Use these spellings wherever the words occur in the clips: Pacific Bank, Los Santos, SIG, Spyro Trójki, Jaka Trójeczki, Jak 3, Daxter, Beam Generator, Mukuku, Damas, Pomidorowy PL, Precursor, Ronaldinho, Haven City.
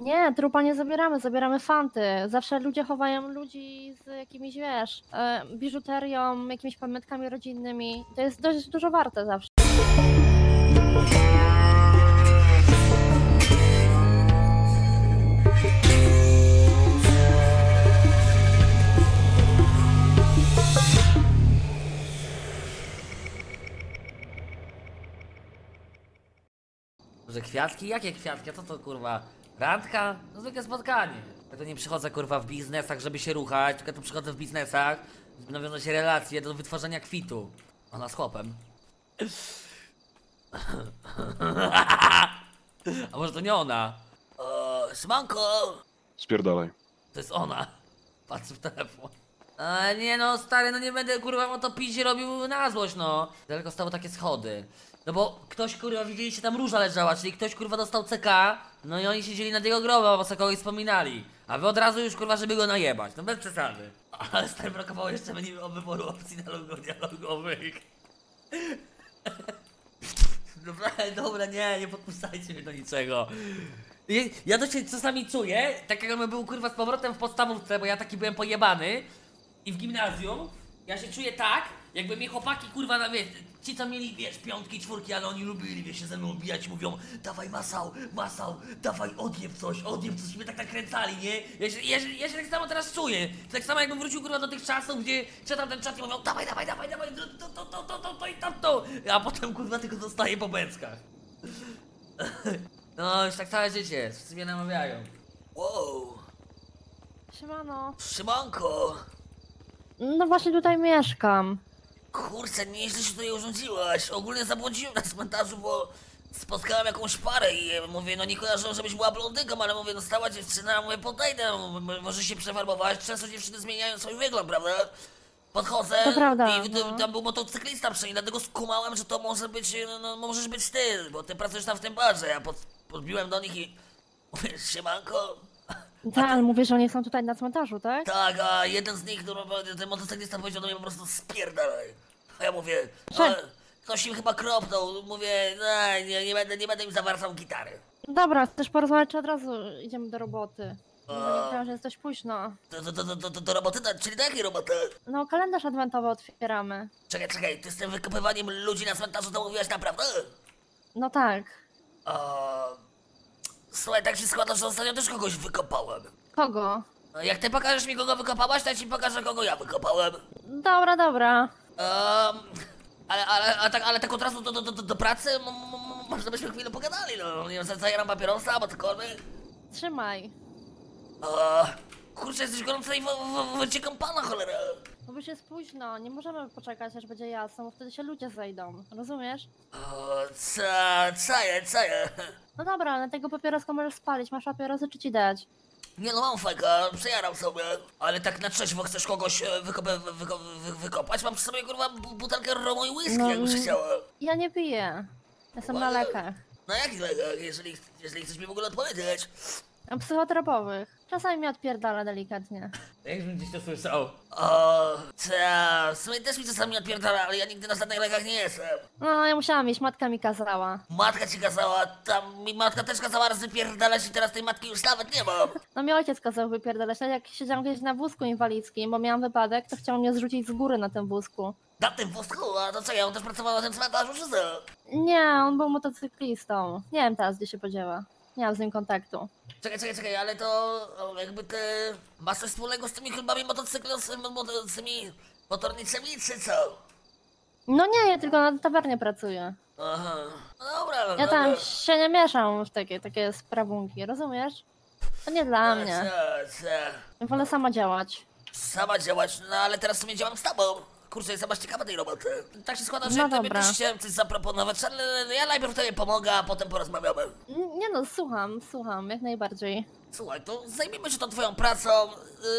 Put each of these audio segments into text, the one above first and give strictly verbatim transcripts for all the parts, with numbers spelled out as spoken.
Nie, trupa nie zabieramy, zabieramy fanty. Zawsze ludzie chowają ludzi z jakimiś, wiesz, biżuterią, jakimiś pamiątkami rodzinnymi. To jest dość dużo warte zawsze. Że kwiatki? Jakie kwiatki? A co to kurwa? Randka? No zwykłe spotkanie. Ja to nie przychodzę kurwa w biznesach, żeby się ruchać, tylko to przychodzę w biznesach, żeby nawiązać relacje do wytworzenia kwitu. Ona z chłopem. A może to nie ona? O, siemanko! Spierdalaj. To jest ona. Patrzę w telefon. A nie no, stary, no nie będę kurwa o to piździe robił na złość, no. Daleko stały takie schody. No bo ktoś kurwa, widzieliście, tam róża leżała, czyli ktoś kurwa dostał C K, no i oni siedzieli nad jego grobem, bo sobie kogoś wspominali. A wy od razu już kurwa, żeby go najebać, no bez przesady. Ale stary, brakowało jeszcze menu o wyboru opcji dialogowych. Dobra, dobra, nie, nie podpuszczajcie mnie do niczego. Ja to się czasami czuję, tak jakbym był kurwa z powrotem w podstawówce, bo ja taki byłem pojebany. I w gimnazjum, ja się czuję tak, jakby mnie chłopaki kurwa, na, wiesz, ci co mieli, wiesz, piątki, czwórki, ale oni lubili, wiesz, się ze mną obijać, mówią: dawaj masał, masał, dawaj odjeb coś, odjeb coś, i mnie tak nakręcali, nie? Ja się, ja, się, ja się tak samo teraz czuję, tak samo jakbym wrócił kurwa do tych czasów, gdzie czytam ten czat i mówią: dawaj, dawaj, dawaj, dawaj, to, to, to, to, to, to i tamto, a potem kurwa tylko dostaję po bęckach. No już tak całe życie, wszyscy mnie namawiają. Wow. Siemano. Siemanko. No właśnie tutaj mieszkam. Kurczę, nieźle się tutaj urządziłaś. Ogólnie zabłądziłem na cmentarzu, bo spotkałem jakąś parę i mówię, no nie kojarzę, żebyś była blondyką, ale mówię, dostała dziewczyna, mówię, podejdę, może się przefarbować. Często dziewczyny zmieniają swój wygląd, prawda? Podchodzę to prawda, i no. Tam był motocyklista przy niej, dlatego skumałem, że to może być, no, no możesz być ty, bo ty pracujesz tam w tym barze. Ja pod, podbiłem do nich i mówię, siemanko. Tak, ale mówisz, że oni są tutaj na cmentarzu, tak? Tak, a jeden z nich, ten motocyklista powiedział do mnie po prostu: spierdalaj. A ja mówię, ale ktoś im chyba kropnął, mówię, no, nie, nie, będę, nie będę im zawarcał gitary. Dobra, chcesz porozmawiać, czy od razu idziemy do roboty? Bo nie wiem, że jest dość późno. Do, do, do, do, do, do roboty, czyli do jakiej roboty? No, kalendarz adwentowy otwieramy. Czekaj, czekaj, ty z tym wykopywaniem ludzi na cmentarzu to mówiłaś naprawdę? No tak. A... Słuchaj, tak się składa, że ostatnio też kogoś wykopałem. Kogo? Jak ty pokażesz mi, kogo wykopałaś, to ja ci pokażę, kogo ja wykopałem. Dobra, dobra. Um, ale, ale, a tak, ale tak od razu do, do, do, do pracy, m, m, może byśmy chwilę pogadali, no. Nie wiem, zajaram papierosa, albo cokolwiek. Trzymaj. O, kurczę, jesteś gorąca i wyciekam pana, cholera. Bo już jest późno, nie możemy poczekać, aż będzie jasno, bo wtedy się ludzie zejdą, rozumiesz? O, co, co je, co je? No dobra, ale tego papieroska możesz spalić, masz papierosy czy ci dać? Nie no, mam fajka, przejaram sobie, ale tak na trzeźwo chcesz kogoś wykopę, wyko, wy, wykopać? Mam przy sobie kurwa butelkę romu i whisky, no, jakbyś chciała. Ja nie piję, jestem na lekach. Na jakich lekach, jeżeli, jeżeli chcesz mi w ogóle odpowiedzieć? Psychotropowych. Czasami mi odpierdala delikatnie. Jakbym gdzieś to słyszał. O, ta, w sumie też mi czasami odpierdala, ale ja nigdy na żadnych lekach nie jestem. No, ja musiałam iść, matka mi kazała. Matka ci kazała? Tam mi matka też kazała raz wypierdalać i teraz tej matki już nawet nie mam. No mi ojciec kazał wypierdalać, tak jak siedziałam gdzieś na wózku inwalidzkim, bo miałam wypadek, to chciał mnie zrzucić z góry na tym wózku. Na tym wózku? A to co, ja on też pracował na tym cmentarzu, czy co? Nie, on był motocyklistą. Nie wiem teraz, gdzie się podziewa. Nie mam z nim kontaktu. Czekaj, czekaj, czekaj, ale to jakby ty masz coś wspólnego z tymi klubami motocyklowymi, motorniczymi, czy co? No nie, ja tylko na tawernie pracuję. Aha, no dobra, no ja tam dobra. Się nie mieszam w takie, takie sprawunki, rozumiesz? To nie dla no, mnie. Co, co? Wolę sama działać. Sama działać? No ale teraz w sumie działam z tobą. Kurczę, jest bardzo ciekawa tej roboty. Tak się składa, że no ja tobie też chciałem coś zaproponować, ale ja najpierw tobie pomogę, a potem porozmawiamy. Nie no, słucham, słucham, jak najbardziej. Słuchaj, to zajmijmy się tą twoją pracą,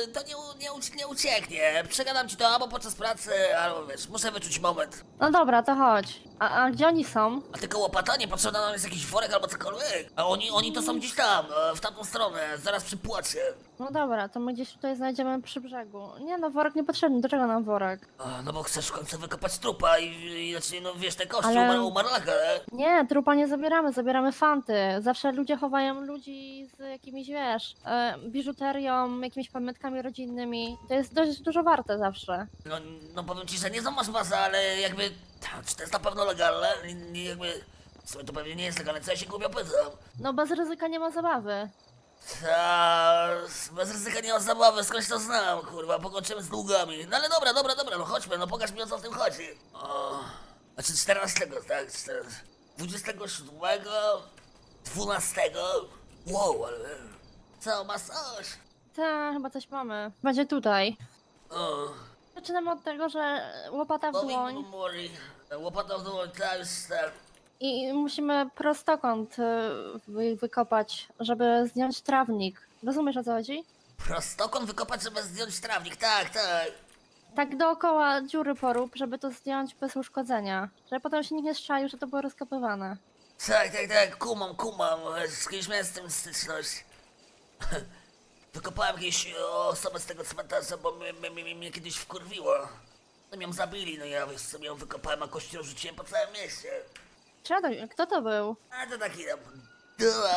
yy, to nie, nie, nie ucieknie. Przegadam ci to albo podczas pracy, albo wiesz, muszę wyczuć moment. No dobra, to chodź. A, a gdzie oni są? A tylko łopata, nie potrzebna nam jest jakiś worek albo cokolwiek. A oni, oni to są gdzieś tam, w tamtą stronę, zaraz przy płacie. No dobra, to my gdzieś tutaj znajdziemy przy brzegu. Nie no, worek niepotrzebny, do czego nam worek? A, no bo chcesz w końcu wykopać trupa i, i znaczy, no wiesz, te kości ale... umarł, umarlaga, ale... Nie, trupa nie zabieramy, zabieramy fanty. Zawsze ludzie chowają ludzi z jakimiś, wiesz, yy, biżuterią, jakimiś pamiątkami rodzinnymi. To jest dość dużo warte zawsze. No, no powiem ci, że nie są masz masa, ale jakby... Czy to jest na pewno legalne? Nie, jakby... Słuchaj, to pewnie nie jest legalne, co ja się głupio pytam. No bez ryzyka nie ma zabawy. Ta, bez ryzyka nie ma zabawy, skądś to znam, kurwa, pokończymy z długami. No ale dobra, dobra, dobra, no chodźmy, no pokaż mi o co w tym chodzi. O... Znaczy czternastego, tak? dwudziestego siódmego, dwunastego. Wow, ale... Co, masz coś? Tak, chyba coś mamy. Będzie tutaj. O... Zaczynamy od tego, że łopata w dłoń. Łopata w dłoń, tak, już tak. I musimy prostokąt wy wykopać, żeby zdjąć trawnik. Rozumiesz o co chodzi? Prostokąt wykopać, żeby zdjąć trawnik, tak, tak. Tak dookoła dziury porób, żeby to zdjąć bez uszkodzenia. Żeby potem się nikt nie strzelił, że to było rozkopywane. Tak, tak, tak, kumam, kumam. Z kimś miałem z tym styczność. Wykopałem jakieś osobę z tego cmentarza, bo mnie kiedyś wkurwiło. No ją zabili, no ja wiesz co, ją wykopałem, a kościół rzuciłem po całym mieście. Kto to był? A to taki tam...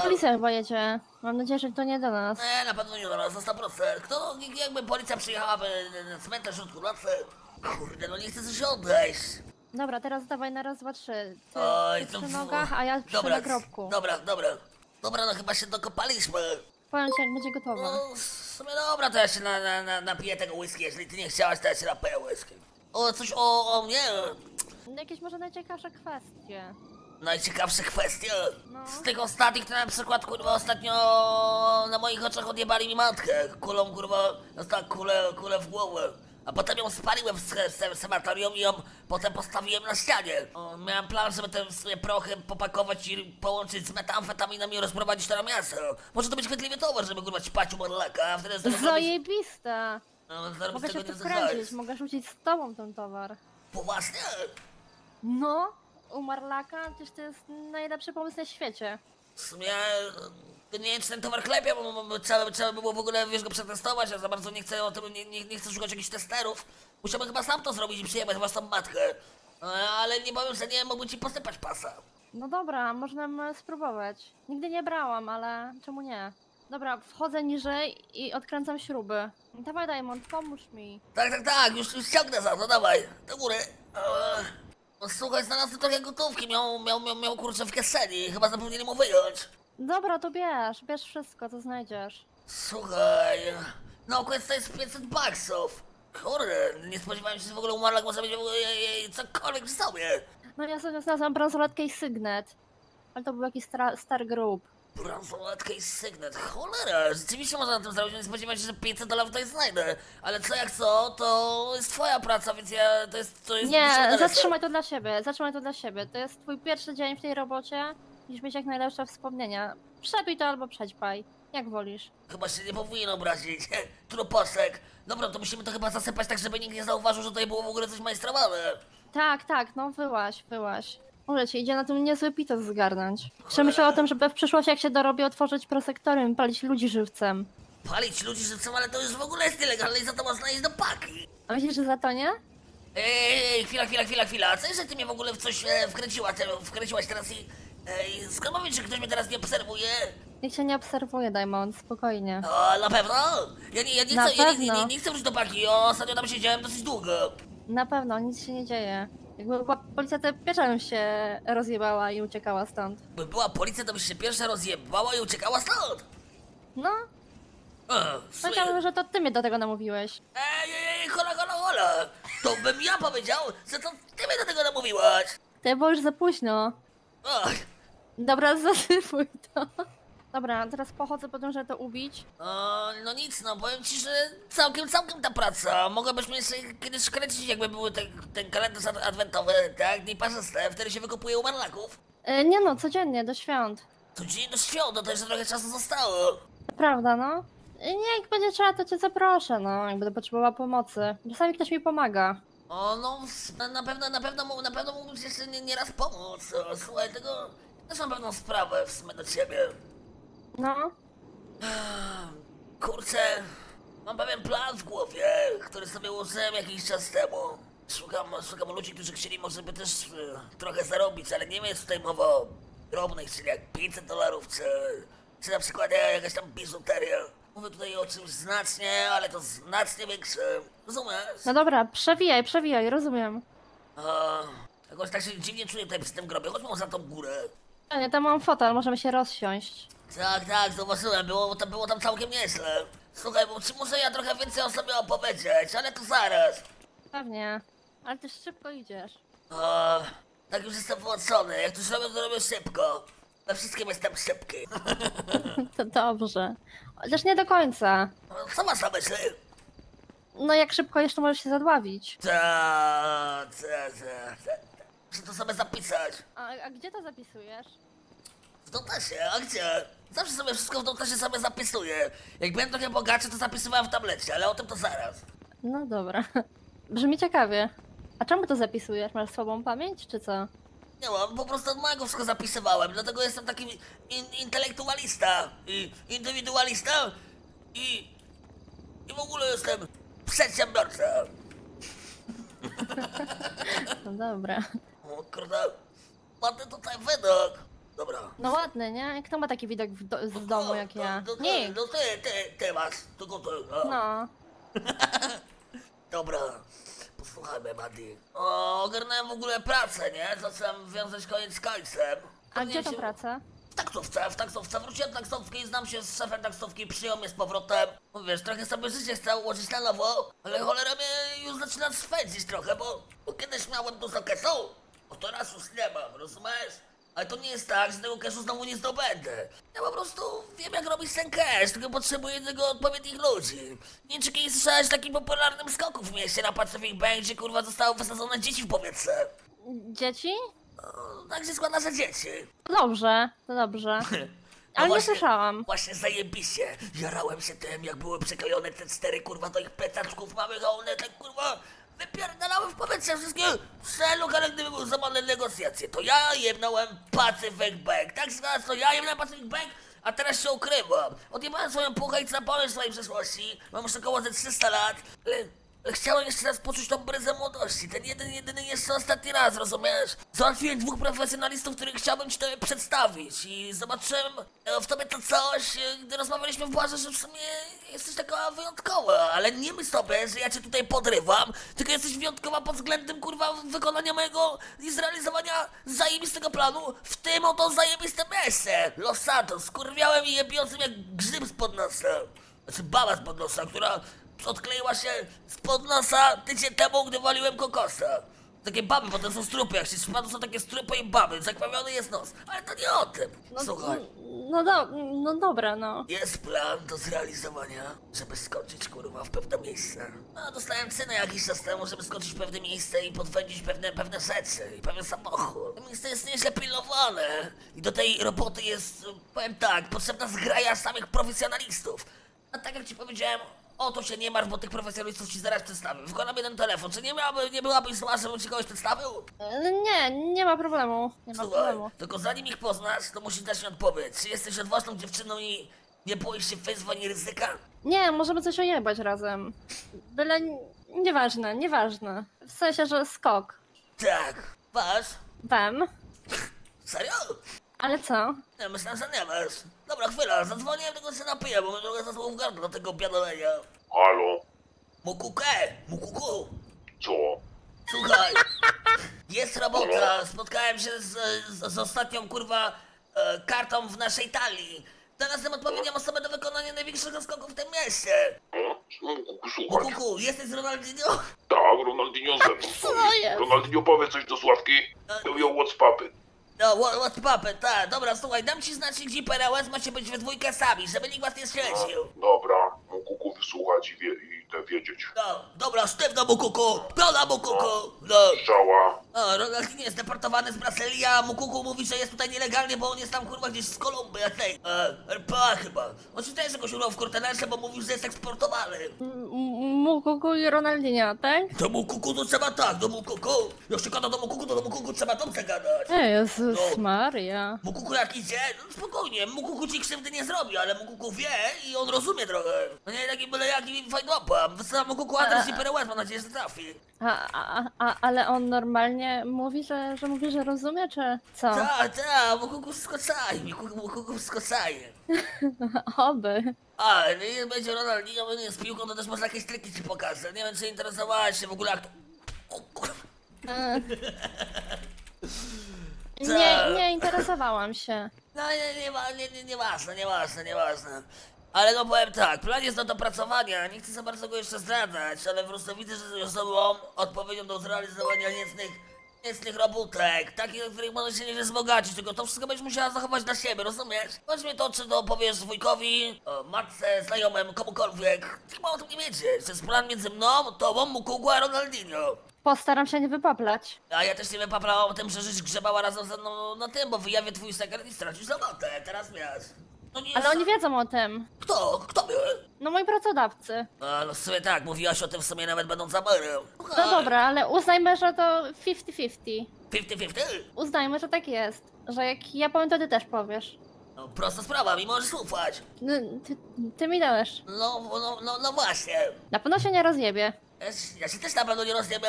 Policja chyba jedzie. Mam nadzieję, że to nie do nas. Nie, na pewno nie do nas, na sto procent. Kto, jakby policja przyjechała na cmentarz od nocy? Kurde, no nie chcę coś odejść. Dobra, teraz dawaj na raz, dwa, trzy. Ty, Oj, ty to... przy nogach, a ja przy nagrobku. Dobra, dobra. Dobra, no chyba się dokopaliśmy. Powiem ci, jak będzie gotowa. No, w sumie dobra, to ja się na, na, na, napiję tego whisky. Jeżeli ty nie chciałaś, to ja się napiję whisky. O, coś o, o mnie. Jakieś może najciekawsze kwestie. Najciekawsze kwestie? No. Z tych ostatnich to na przykład, kurwa, ostatnio na moich oczach odjebali mi matkę. Kulą, kurwa, dostała kulę, kulę w głowę. A potem ją spaliłem w sanatorium i ją potem postawiłem na ścianie. O, miałem plan, żeby te sobie prochy popakować i połączyć z metamfetaminami i rozprowadzić to na miasto. Może to być chwytliwy towar, żeby kurwa ćpać umorlaka, a wtedy... Zajebista! No, mogę się tu wkręcić, mogę rzucić z tobą ten towar. Poważnie? No, umarlaka, przecież to jest najlepszy pomysł na świecie. W sumie... Nie wiem, czy ten towar klepia, bo trzeba, trzeba by było w ogóle, wiesz, go przetestować, ja za bardzo nie chcę o tym, nie, nie, nie chcę szukać jakichś testerów. Musiałbym chyba sam to zrobić i przyjebać własną matkę. Ale nie powiem, że nie mogłem ci posypać pasa. No dobra, można spróbować. Nigdy nie brałam, ale czemu nie? Dobra, wchodzę niżej i odkręcam śruby. Dawaj, Diamond, pomóż mi. Tak, tak, tak, już, już ciągnę za to, dawaj, do góry. No, słuchaj, znalazłem trochę gotówki, miał, miał, miał, miał kurczę w kieszeni, chyba zapomnieli mu wyjąć. Dobra, to bierz, bierz wszystko, co znajdziesz. Słuchaj, na okolicy to jest pięćset baksów. Kurde, nie spodziewałem się, że w ogóle umarlak może być cokolwiek przy sobie. No ja sobie znalazłam bransoletkę i sygnet. Ale to był jakiś star group. Bransoletkę i sygnet, cholera, rzeczywiście można na tym zrobić, nie spodziewałem się, że pięćset dolarów tutaj znajdę. Ale co jak co, to jest twoja praca, więc ja, to jest... To jest nie, zatrzymaj to dla siebie, zatrzymaj to dla siebie. To jest twój pierwszy dzień w tej robocie. Musisz mieć jak najlepsze wspomnienia. Przepij to albo przećpaj. Jak wolisz. Chyba się nie powinien obrazić. Truposek. Dobra, to musimy to chyba zasypać tak, żeby nikt nie zauważył, że tutaj było w ogóle coś majstrowane. Tak, tak, no wyłaś, wyłaś. Może ci idzie na tym niezły pitos zgarnąć. Przemyślę o tym, żeby w przyszłości jak się dorobię otworzyć prosektorium, palić ludzi żywcem. Palić ludzi żywcem? Ale to już w ogóle jest nielegalne i za to można iść do paki. A myślisz, że za to nie? Ej, ej, chwila, chwila, chwila, chwila. Co że ty mnie w ogóle w coś e, wkręciła, te, wkręciłaś teraz i... Ej, skąd mówisz, że ktoś mnie teraz nie obserwuje? Niech się nie obserwuje, Diamond, spokojnie. O, na pewno? Ja nie, ja nie, chcę, ja nie, nie, nie chcę już do paki, o, ostatnio tam siedziałem dosyć długo. Na pewno, nic się nie dzieje. Jakby była policja, to pierwsza się rozjebała i uciekała stąd. By była policja, to by się pierwsza rozjebała i uciekała stąd? No. Myślałem, że to ty mnie do tego namówiłeś. Ej, ej, ej, hola, hola, hola. To bym ja powiedział, że to ty mnie do tego namówiłaś. To było już za późno. Ach. Dobra, zasypuj to. Dobra, teraz pochodzę, podążę to ubić. O, no nic, no powiem ci, że całkiem, całkiem ta praca. Mogłabyś mnie kiedyś kręcić, jakby był ten, ten kalendarz adwentowy, tak? Dni parzyste, wtedy się wykupuje umarlaków. E, nie no, codziennie, do świąt. Codziennie do świąt, no to jeszcze trochę czasu zostało. prawda, no. Nie, jak będzie trzeba, to cię zaproszę, no, jak będę potrzebowała pomocy. Czasami ktoś mi pomaga. O, no, na pewno, na pewno, mu, na pewno mógłbyś jeszcze nie, nieraz pomóc. Słuchaj, tego też mam pewną sprawę w sumie do ciebie. No? Kurczę, mam pewien plan w głowie, który sobie ułożyłem jakiś czas temu. Szukam, szukam ludzi, którzy chcieli może by też y, trochę zarobić, ale nie jest tutaj mowa o drobnych, czyli jak pięćset dolarów, czy, czy na przykład jakaś tam biżuteria. Mówię tutaj o czymś znacznie, ale to znacznie większym. Rozumiesz? No dobra, przewijaj, przewijaj, rozumiem. A, jakoś tak się dziwnie czuję tutaj przy tym grobie, chodźmy może za tą górę. A nie, tam mam fotel, możemy się rozsiąść. Tak, tak, zobaczyłem, było, to było tam całkiem nieźle. Słuchaj, bo czy muszę ja trochę więcej o sobie opowiedzieć, ale to zaraz. Pewnie, ale ty szybko idziesz. A, tak już jestem włączony, jak coś robię, to robię szybko. We wszystkim jestem szybki. To dobrze. Chociaż nie do końca. Co masz na myśli? No jak szybko jeszcze możesz się zadławić. Ta, ta, ta, ta, ta. Muszę to sobie zapisać. A, a gdzie to zapisujesz? W notesie, a gdzie? Zawsze sobie wszystko w notesie sobie zapisuję. Jak byłem trochę bogaczy, to zapisywałem w tablecie, ale o tym to zaraz. No dobra. Brzmi ciekawie. A czemu to zapisujesz? Masz słabą pamięć, czy co? Nie mam, po prostu od małego wszystko zapisywałem, dlatego jestem takim in intelektualista i indywidualista i, i w ogóle jestem przedsiębiorcą. No dobra. O kurde, ładny tutaj widok. Dobra. No ładny, nie? Kto ma taki widok w do z no, domu jak to, ja? To, to, nie. No ty, ty, ty masz, tylko ty. No. no. Dobra. Posłuchajmy, Madi. O, ogarnąłem w ogóle pracę, nie? Zacząłem wiązać koniec z końcem. A gdzie to się... praca? W taksówce, w taksówce. Wróciłem do taksówki, znam się z szefem taksówki, przyjął mnie z powrotem. Wiesz, trochę sobie życie chcę ułożyć na nowo, ale cholera mnie już zaczyna swędzić trochę, bo, bo kiedyś miałem dużo cashu, bo to raz już nie mam, rozumiesz? Ale to nie jest tak, że tego cashu znowu nie zdobędę. Ja po prostu wiem, jak robić ten cash, tylko potrzebuję tego odpowiednich ludzi. Nie czy kiedyś słyszałeś o takim popularnym skoku w mieście na Pacific Bank, gdzie kurwa zostało wysadzone dzieci w powietrze. Dzieci? No, tak się składa, że dzieci. Dobrze, to dobrze. Ale no właśnie, nie słyszałam. Właśnie zajebiście. Jarałem się tym, jak były przyklejone te cztery kurwa do ich plecaczków małych, a one tak kurwa wypierdalały w powietrze wszystkie szeluk, ale gdyby były zamane negocjacje, to ja jebnąłem Pacific Bank. Tak zwana, to ja jebnąłem Pacific Bank, a teraz się ukrywam. Odjebałem swoją puchę i zapałem swojej przeszłości. Mam już około ze trzysta lat, ale... Chciałem jeszcze raz poczuć tą bryzę młodości, ten jeden, jedyny jeszcze ostatni raz, rozumiesz? Załatwiłem dwóch profesjonalistów, których chciałbym ci tobie przedstawić i zobaczyłem w tobie to coś, gdy rozmawialiśmy w barze, że w sumie jesteś taka wyjątkowa, ale nie myśl sobie, że ja cię tutaj podrywam, tylko jesteś wyjątkowa pod względem, kurwa, wykonania mojego i zrealizowania zajebistego planu w tym oto zajebiste miejsce. Los Santos, skurwiałem i jebiącym jak grzyb spod nosa, znaczy baba spod nosa, która... odkleiła się spod nosa tydzień temu, gdy waliłem kokosa. Takie baby, bo to są strupy, jak się spadł, są takie strupy i baby, zakrwawiony jest nos. Ale to nie o tym, no, słuchaj. No, do, no dobra, no. Jest plan do zrealizowania, żeby skoczyć, kurwa, w pewne miejsce. No, dostałem cynę jakiś czas temu, żeby skoczyć w pewne miejsce i podwędzić pewne, pewne rzeczy i pewien samochód. To miejsce jest nieźle pilnowane i do tej roboty jest, powiem tak, potrzebna zgraja samych profesjonalistów. A tak jak ci powiedziałem, o to się nie martw, bo tych profesjonalistów ci zaraz przedstawię. Wykonam jeden telefon. Czy nie, miałaby, nie byłabyś zła, żebym ci kogoś przedstawił? Nie, nie ma problemu. Nie ma Słuchaj, problemu. Tylko zanim ich poznasz, to musisz dać mi odpowiedź. Czy jesteś odważną dziewczyną i nie boisz się wyzwań i ryzyka? Nie, możemy coś ojebać razem. Byle... Nieważne, nieważne. W sensie, że skok. Tak. Wasz? Wem. Serio? Ale co? Nie, myślę, że nie masz. Dobra, chwila, zadzwoniłem, tylko się napiję, bo mnie trochę zasłał w gardło do tego biadolenia. Halo? Mukuku, Mukuku. Co? Słuchaj, jest robota, Halo? Spotkałem się z, z, z ostatnią, kurwa, e, kartą w naszej talii. Teraz mam odpowiednią osobę do wykonania największych skoków w tym mieście. Mukuku, słuchaj. Mukuku, jesteś z Ronaldinho? Tak, Ronaldinho ze mną. Co jest? Ronaldinho, powie coś do Sławki. Yo, yo, what's poppin'? No, what's poppin', tak, dobra, słuchaj, dam ci znać, gdzie P R L S macie być we dwójkę sami, żeby nikt was nie śledził. Dobra, Mukuku, wysłuchać i, wie, i wiedzieć. No, dobra, sztywno Mukuku, pełna Mukuku, no. Strzała. No, Ronaldinho jest deportowany z Brazylii, a Mukuku mówi, że jest tutaj nielegalnie, bo on jest tam kurwa gdzieś z Kolumbii, a tej, e, R P A chyba. On się też jakoś urwał w kortenerze, bo mówił, że jest eksportowany. Mukuku i Ronaldinho, tak? Do Mukuku to trzeba tak, do Mukuku. Jak się gada do Mukuku, to do Mukuku trzeba dobrze gadać. E, Jezus no. Maria. Mukuku jak idzie, no spokojnie, Mukuku ci krzywdy nie zrobi, ale Mukuku wie i on rozumie trochę. No nie taki byle jaki fajnopa, wysyła Mukuku adres i perełez, mam nadzieję, że trafi. A, a, a, ale on normalnie mówi, że, że mówi, że rozumie, czy co? Tak, tak, Mukuku skocaje, Mukuku skocaje. Oby. A, nie będzie Ronaldinho, bo nie jest piłką, to też może jakieś triki ci pokażę. Nie wiem, czy interesowałaś się w ogóle jak to... O, kurwa. Nie, nie interesowałam się. No nie, nie, nie, nie ważne, nie ważne, nie ważne. Ale no powiem tak, plan jest do dopracowania, nie chcę za bardzo go jeszcze zdradzać, ale po prostu widzę, że jest osobą odpowiedzią do zrealizowania niecnych, niecnych robótek, takich, do których można się nie wzbogacić, tylko to wszystko będziesz musiała zachować dla siebie, rozumiesz? Chodźmy to, czy to powiesz wujkowi, matce, znajomym, komukolwiek, chyba o tym nie wiecie, że jest plan między mną, tobą, Mukuku a Ronaldinho. Postaram się nie wypaplać. A ja też nie wypaplałam o tym, że żyć grzebała razem ze mną na tym, bo wyjawię twój sekret i stracisz robotę, teraz miasz. No nie ale jest... oni wiedzą o tym. Kto? Kto był? No moi pracodawcy. A, no w sumie tak, mówiłaś o tym w sumie nawet będąc za murem. No dobra, ale uznajmy, że to fifty fifty. fifty fifty? Uznajmy, że tak jest. Że jak ja powiem, to ty też powiesz. No prosta sprawa, mi możesz ufać. No, ty, ty mi dałeś. No, no, no, no właśnie. Na pewno się nie rozjebie. Ja się też na pewno nie rozjebę.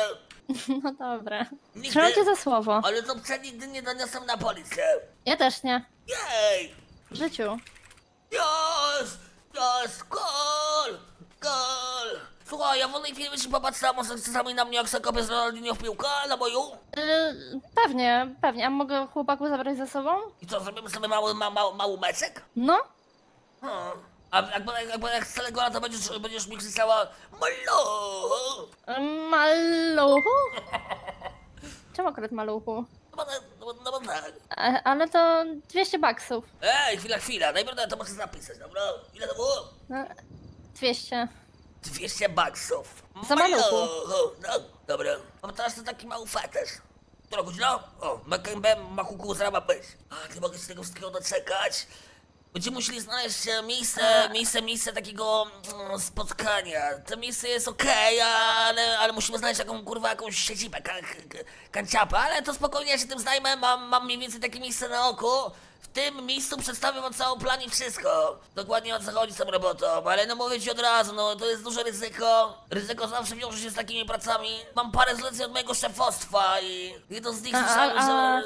No dobra. Trzymam cię za słowo. Ale to nigdy nie doniosłem na policję. Ja też nie. Jej! W życiu. Yes! Yes! Gol! Gol! Słuchaj, ja wolnej chwili wyszli popatrz samo sami na mnie jak se kopię z Ronaldinho w piłkę na boju? Yy, pewnie, pewnie. A mogę chłopaku zabrać ze sobą? I co, zrobimy sobie mały, ma, ma, mały meczek? No. Hmm. A jak, jak, jak z całego lata będziesz, będziesz mi krzyczała maluchu! Maluchu? Czemu akurat maluchu? No bo no, no, no, tak. A, ale to dwieście baksów. Ej, chwila, chwila. Najpierw to muszę zapisać, dobra? Ile to było? No, dwieście. dwieście baksów. Za maluchu. No, dobra. Mam teraz to taki mały fetysz. Która godzina? O, Mekembe ma kuku zraba być. A, nie mogę się tego wszystkiego doczekać. Będziemy musieli znaleźć miejsce, miejsce, miejsce takiego spotkania. To miejsce jest okej, okay, ale, ale musimy znaleźć taką kurwa jakąś siedzibę, kan, kanciapę, ale to spokojnie ja się tym zajmę, mam, mam mniej więcej takie miejsce na oku. W tym miejscu przedstawię wam cały plan i wszystko. Dokładnie o co chodzi z tą robotą, ale no mówię ci od razu, no to jest duże ryzyko. Ryzyko zawsze wiąże się z takimi pracami. Mam parę zleceń od mojego szefostwa i jedno z nich słyszałem,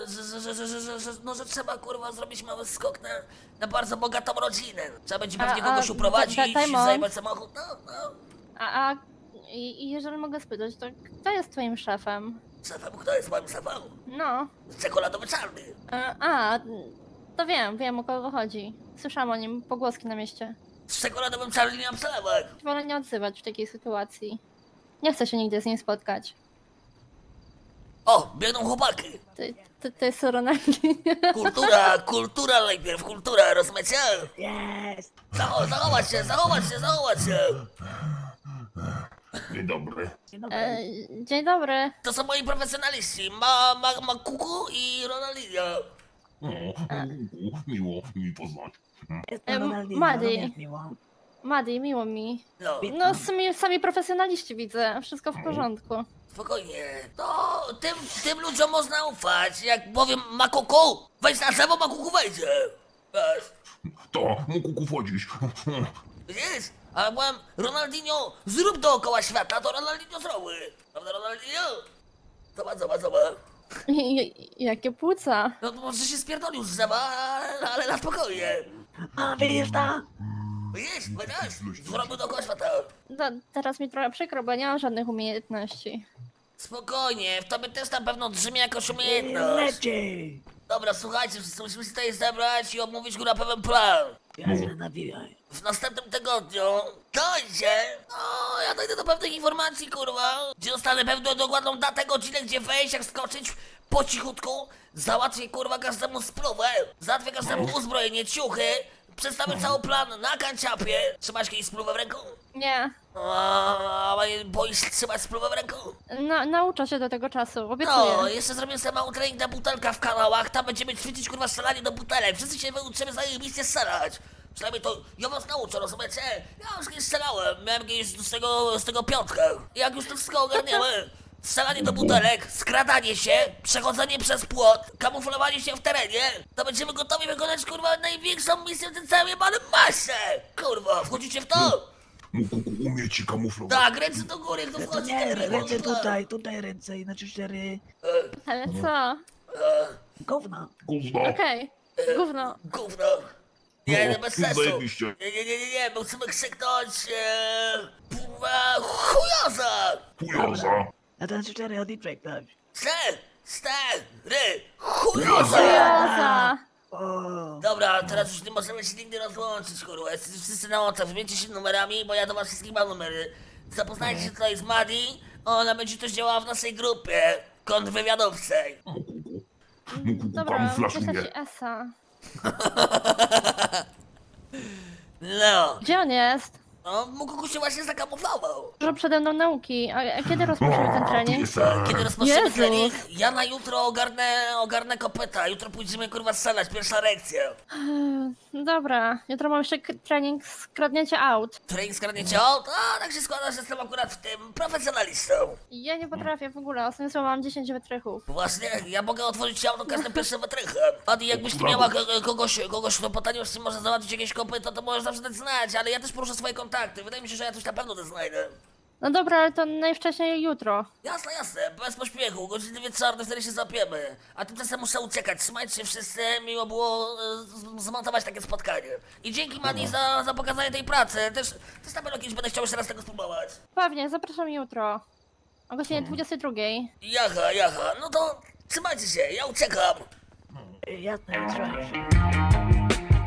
że, że, że, że, że, że, że, no, że trzeba kurwa zrobić mały skok na, na bardzo bogatą rodzinę. Trzeba będzie pewnie kogoś uprowadzić, zajebać samochód, no, no. A, a i, jeżeli mogę spytać, to kto jest twoim szefem? Szefem? Kto jest moim szefem? No. Czekoladowy czarny. A, a to wiem, wiem o kogo chodzi. Słyszałam o nim pogłoski na mieście. Z czekoladowym Charlie nie mam przelewek. Wolę nie odzywać w takiej sytuacji. Nie chcę się nigdy z nim spotkać. O, biegną chłopaki. Ty, ty, ty jest Ronaldinho. Kultura, kultura najpierw, kultura, rozumiecie? Jest. Zachować się, zachować się, zachować się. Dzień dobry. Dzień dobry. E, dzień dobry. To są moi profesjonaliści, ma, ma, ma Kuku i Ronaldinho. O, miło mi poznać. Madi, Madi, miło mi. No, no sami, sami profesjonaliści widzę, wszystko w porządku. Spokojnie, to tym, tym ludziom można ufać, jak powiem Mukuku, wejdź na drzewo, Mukuku wejdzie. To, Mukuku wchodzisz. Widzisz? Ale byłem, Ronaldinho, zrób dookoła świata, to Ronaldinho zrobił. Prawda, Ronaldinho? Zobacz, zobacz, zobacz. Jakie płuca? No to może się spierdolił z drzewa, ale na spokojnie. A widzisz ta? Widzisz, widzisz? Zrobił dookoła świata. Teraz mi trochę przykro, bo nie mam żadnych umiejętności. Spokojnie, w tobie też na pewno drzemie jakoś umiejętność. Leciej. Dobra, słuchajcie, wszyscy musimy się tutaj zebrać i omówić go na pewien plan. W następnym tygodniu dojdzie, no ja dojdę do pewnych informacji kurwa, gdzie dostanę pewną dokładną datę, godzinę, gdzie wejść, jak skoczyć, po cichutku, załatwię kurwa każdemu sprawę, załatwię każdemu uzbrojenie, ciuchy, przedstawię cały plan na kanciapie. Trzymasz kiedyś spluwę w ręku? Nie. A, a boisz się trzymać spluwę w ręku? No, nauczę się do tego czasu, obiecuję. No, jeszcze zrobię sobie mały trening na butelka w kanałach, tam będziemy ćwiczyć kurwa strzelanie do butelek. Wszyscy się wyuczymy za ich misję strzelać. Przynajmniej to ja was nauczę, rozumiecie? Ja już kiedyś strzelałem, miałem kiedyś z tego, z tego piątkę. Jak już to wszystko ogarniemy, strzelanie do butelek, skradanie się, przechodzenie przez płot, kamuflowanie się w terenie, to będziemy gotowi wykonać kurwa największą misję w tym całym jebanym masie! Kurwa, wchodzicie w to? Mukuku umie ci kamuflować. Tak, ręce do góry, kto wchodzi. Nie, ręce tutaj, tutaj ręce, inaczej cztery. Ale co? Gówno. Gówno. Okej, gówno. Gówno. Nie, no, bez sensu. Nie, nie, nie, nie, nie, musimy krzyknąć, ee, kurwa, chujoza! Chujoza. Na ten cztery odliczaj, tak? Cztery, cztery, chujoza! Chujoza! Dobra, teraz już nie możemy się nigdy rozłączyć, kurwa. Jesteście wszyscy na łączach, wymienicie się numerami, bo ja do was wszystkich mam numery. Zapoznajcie się tutaj z Madi, ona będzie też działała w naszej grupie kontrwywiadowczej. Dobra, wystarczy Esa. No. Gdzie on jest? No, Mukuku się właśnie zakamuflował. Dużo przede mną nauki. A kiedy rozpoczniemy ten trening? Kiedy rozpoczniemy trening? Ja na jutro ogarnę, ogarnę kopyta. Jutro pójdziemy kurwa strzelać, pierwsza lekcja. Dobra, jutro mam jeszcze trening skradnięcie aut. Trening skradnięcie aut? A, tak się składa, że jestem akurat w tym profesjonalistą. Ja nie potrafię w ogóle, ostatnio złamałam dziesięć wytrychów. Właśnie, ja mogę otworzyć auto każdym pierwszym wytrychem. Adi, jakbyś tu miała kogoś, kogoś w pytaniu, z tym może załatwić jakieś kopyta, to możesz zawsze dać znać, ale ja też poruszę swoje kontakty. Kontakty. Wydaje mi się, że ja coś na pewno to znajdę. No dobra, ale to najwcześniej jutro. Jasne, jasne, bez pośpiechu. Godziny wieczorne, wtedy się złapiemy. A tymczasem muszę uciekać. Trzymajcie się wszyscy, miło było e, zmontować takie spotkanie. I dzięki Mani za, za pokazanie tej pracy. Też, też na pewno kiedyś będę chciał jeszcze raz tego spróbować. Pewnie, zapraszam jutro. O godzinie hmm. dwudziestej drugiej. Jaha, jaha. No to trzymajcie się, ja uciekam. Hmm. Jasne, trzymajcie się.